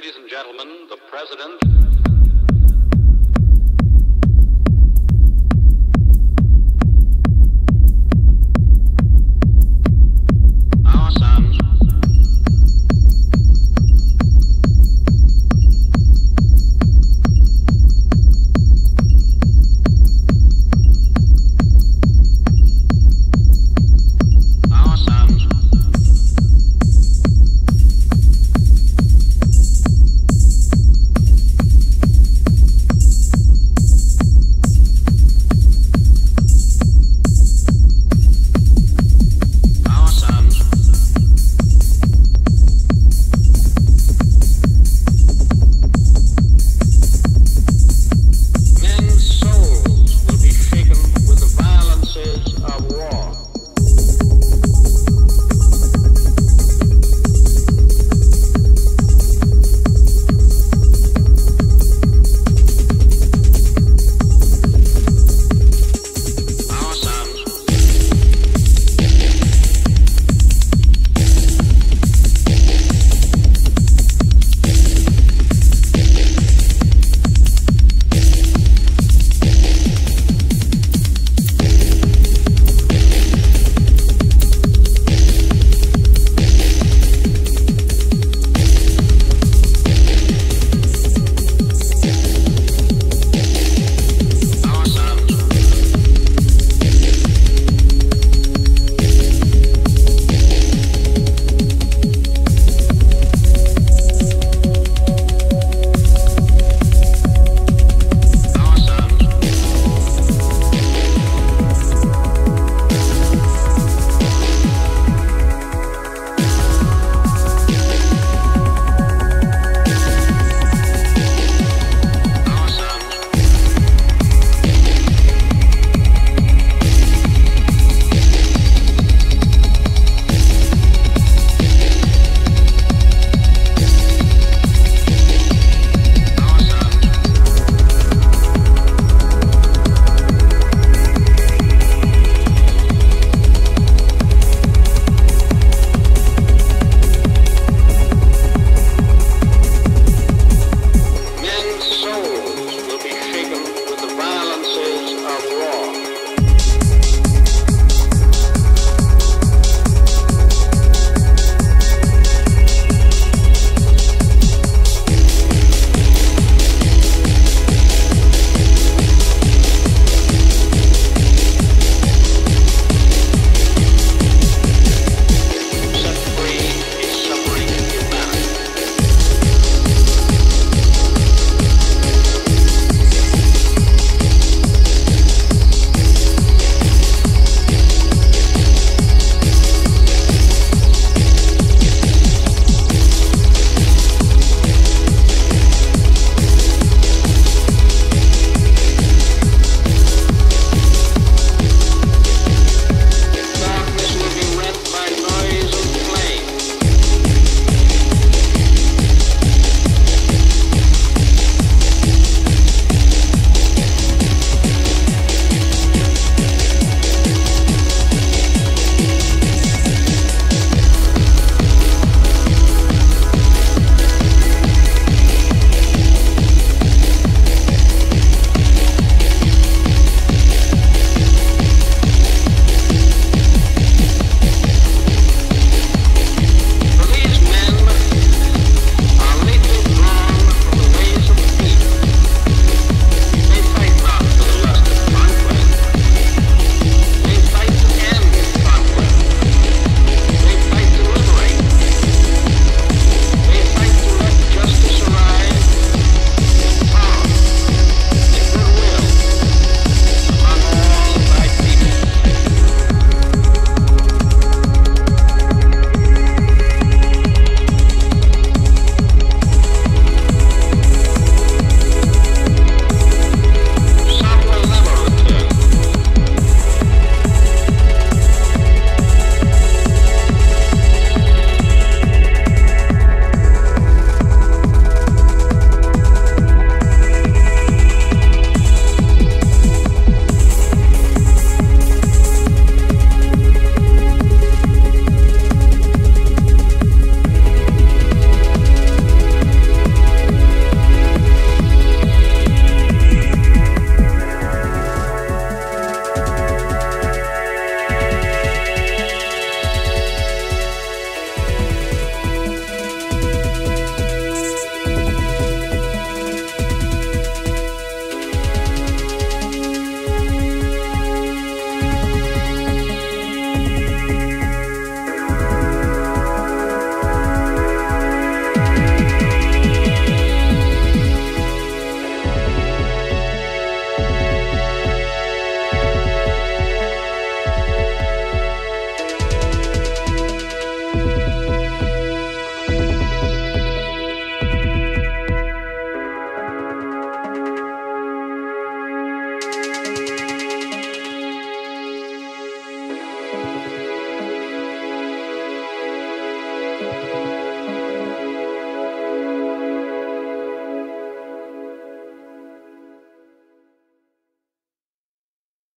Ladies and gentlemen, the President...